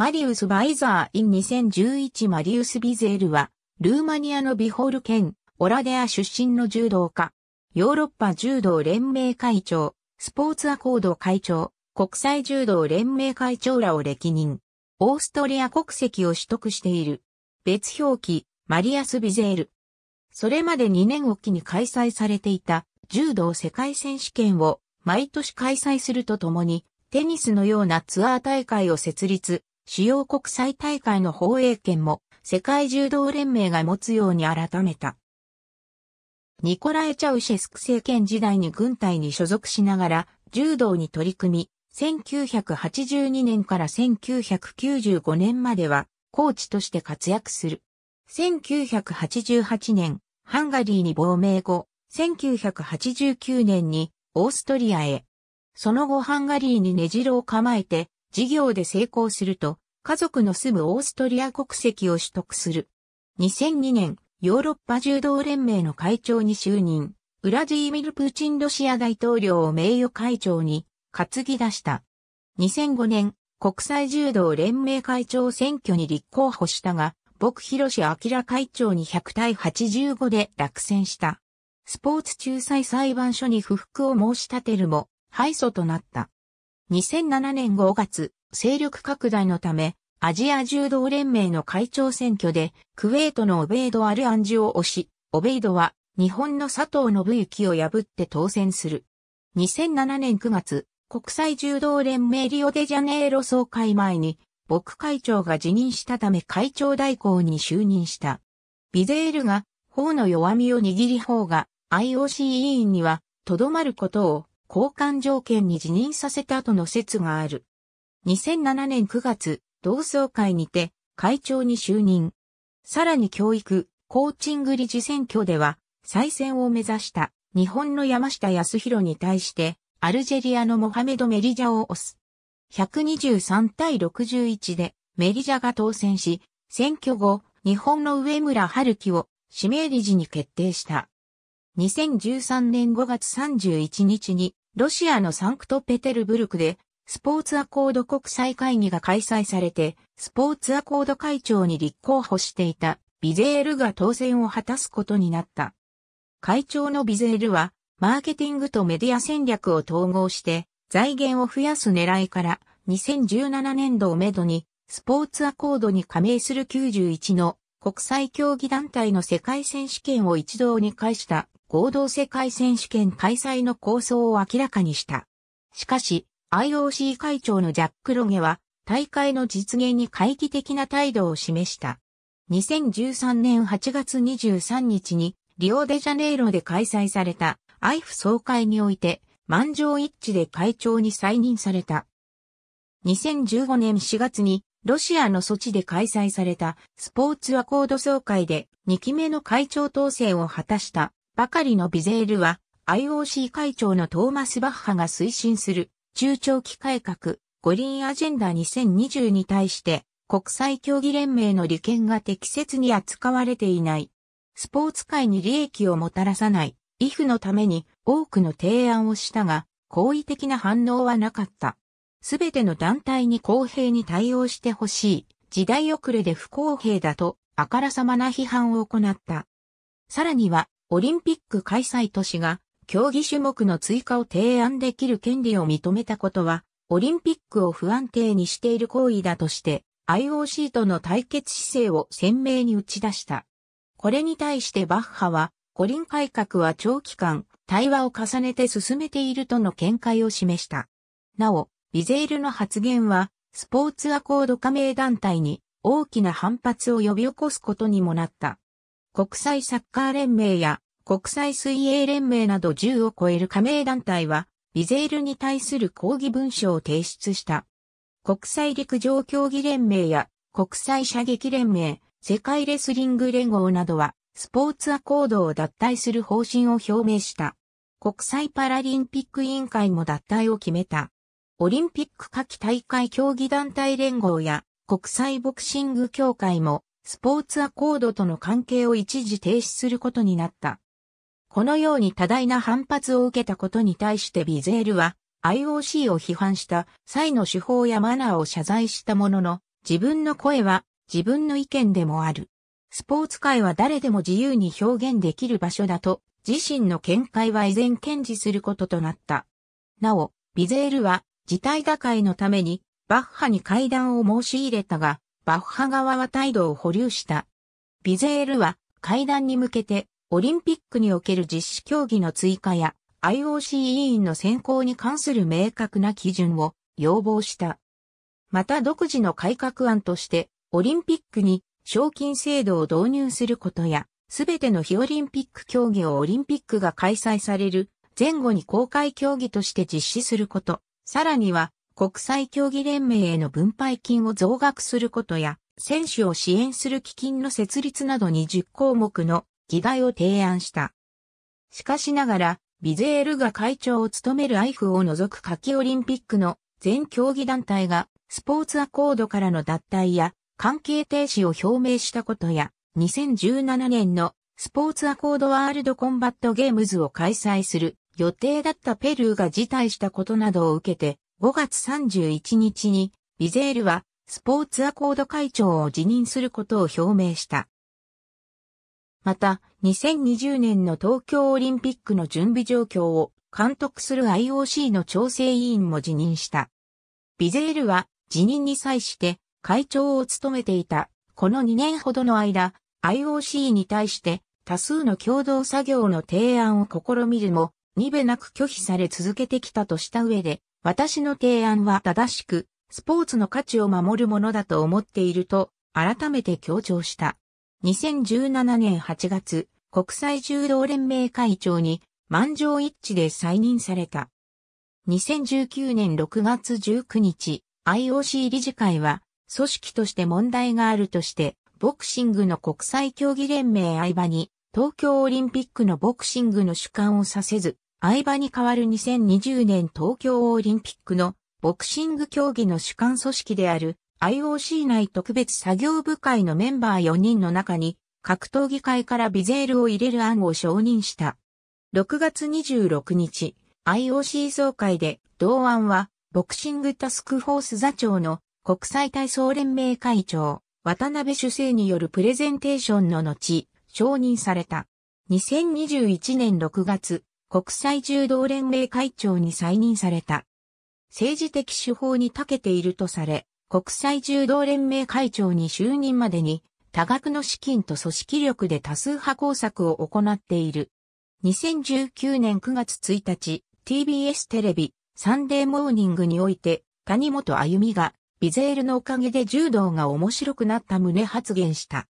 マリウス・バイザー・イン2011マリウス・ビゼールは、ルーマニアのビホル県、オラデア出身の柔道家。ヨーロッパ柔道連盟会長、スポーツアコード会長、国際柔道連盟会長らを歴任。オーストリア国籍を取得している。別表記、マリアス・ビゼール。それまで2年おきに開催されていた柔道世界選手権を毎年開催するとともに、テニスのようなツアー大会を設立、主要国際大会の放映権も世界柔道連盟が持つように改めた。ニコラエ・チャウシェスク政権時代に軍隊に所属しながら柔道に取り組み、1982年から1995年まではコーチとして活躍する。1988年、ハンガリーに亡命後、1989年にオーストリアへ。その後ハンガリーに根城を構えて、事業で成功すると、家族の住むオーストリア国籍を取得する。2002年、ヨーロッパ柔道連盟の会長に就任、ウラジーミル・プーチンロシア大統領を名誉会長に担ぎ出した。2005年、国際柔道連盟会長選挙に立候補したが、朴容晟会長に100対85で落選した。スポーツ仲裁裁判所に不服を申し立てるも、敗訴となった。2007年5月、勢力拡大のため、アジア柔道連盟の会長選挙で、クウェートのオベイド・アル・アンジを推し、オベイドは日本の佐藤信之を破って当選する。2007年9月、国際柔道連盟リオデジャネイロ総会前に、朴会長が辞任したため会長代行に就任した。ビゼールが、法の弱みを握り法が IOC 委員には、とどまることを、交換条件に辞任させたとの説がある。2007年9月、同窓会にて、会長に就任。さらに教育、コーチング理事選挙では、再選を目指した、日本の山下泰裕に対して、アルジェリアのモハメド・メリジャを推す。123対61でメリジャが当選し、選挙後、日本の上村春樹を指名理事に決定した。2013年5月31日に、ロシアのサンクトペテルブルクで、スポーツアコード国際会議が開催されて、スポーツアコード会長に立候補していたビゼールが当選を果たすことになった。会長のビゼールは、マーケティングとメディア戦略を統合して、財源を増やす狙いから2017年度をめどにスポーツアコードに加盟する91の国際競技団体の世界選手権を一堂に会した合同世界選手権開催の構想を明らかにした。しかし IOC 会長のジャック・ロゲは大会の実現に懐疑的な態度を示した。2013年8月23日にリオデジャネイロで開催されたIF総会において満場一致で会長に再任された。2015年4月にロシアのソチで開催されたスポーツアコード総会で2期目の会長当選を果たしたばかりのビゼールは IOC 会長のトーマス・バッハが推進する中長期改革五輪アジェンダ2020に対して国際競技連盟の利権が適切に扱われていない。スポーツ界に利益をもたらさない。IFのために多くの提案をしたが、好意的な反応はなかった。すべての団体に公平に対応してほしい。時代遅れで不公平だと、あからさまな批判を行った。さらには、オリンピック開催都市が、競技種目の追加を提案できる権利を認めたことは、オリンピックを不安定にしている行為だとして、IOC との対決姿勢を鮮明に打ち出した。これに対してバッハは、五輪改革は長期間、対話を重ねて進めているとの見解を示した。なお、ビゼールの発言は、スポーツアコード加盟団体に大きな反発を呼び起こすことにもなった。国際サッカー連盟や国際水泳連盟など10を超える加盟団体は、ビゼールに対する抗議文書を提出した。国際陸上競技連盟や国際射撃連盟、世界レスリング連合などは、スポーツアコードを脱退する方針を表明した。国際パラリンピック委員会も脱退を決めた。オリンピック夏季大会競技団体連合や国際ボクシング協会もスポーツアコードとの関係を一時停止することになった。このように多大な反発を受けたことに対してビゼールは IOC を批判した際の手法やマナーを謝罪したものの自分の声は自分の意見でもある。スポーツ界は誰でも自由に表現できる場所だと、自身の見解は依然堅持することとなった。なお、ビゼールは事態打開のためにバッハに会談を申し入れたが、バッハ側は態度を保留した。ビゼールは会談に向けてオリンピックにおける実施競技の追加や IOC 委員の選考に関する明確な基準を要望した。また独自の改革案としてオリンピックに賞金制度を導入することや、すべての非オリンピック競技をオリンピックが開催される前後に公開競技として実施すること、さらには国際競技連盟への分配金を増額することや、選手を支援する基金の設立など20項目の議題を提案した。しかしながら、ビゼールが会長を務めるIFを除く夏季オリンピックの全競技団体がスポーツアコードからの脱退や関係停止を表明したことや、2017年のスポーツアコードワールドコンバットゲームズを開催する予定だったペルーが辞退したことなどを受けて5月31日にビゼールはスポーツアコード会長を辞任することを表明した。また2020年の東京オリンピックの準備状況を監督する IOC の調整委員も辞任した。ビゼールは辞任に際して会長を務めていたこの2年ほどの間、IOC に対して多数の共同作業の提案を試みるも、にべなく拒否され続けてきたとした上で、私の提案は正しく、スポーツの価値を守るものだと思っていると、改めて強調した。2017年8月、国際柔道連盟会長に満場一致で再任された。2019年6月19日、IOC 理事会は、組織として問題があるとして、ボクシングの国際競技連盟IBAに、東京オリンピックのボクシングの主管をさせず、IBAに代わる2020年東京オリンピックのボクシング競技の主管組織である IOC 内特別作業部会のメンバー4人の中に、格闘技界からビゼールを入れる案を承認した。6月26日、IOC 総会で、同案は、ボクシングタスクフォース座長の国際体操連盟会長、渡辺主正によるプレゼンテーションの後、承認された。2021年6月、国際柔道連盟会長に再任された。政治的手法に長けているとされ、国際柔道連盟会長に就任までに、多額の資金と組織力で多数派工作を行っている。2019年9月1日、TBS テレビ、サンデーモーニングにおいて、谷本歩美が、ビゼールのおかげで柔道が面白くなった旨発言した。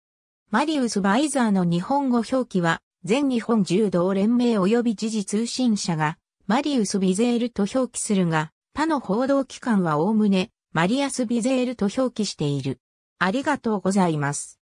マリウス・バイザーの日本語表記は、全日本柔道連盟及び時事通信社が、マリウス・ビゼールと表記するが、他の報道機関はおおむね、マリアス・ビゼールと表記している。ありがとうございます。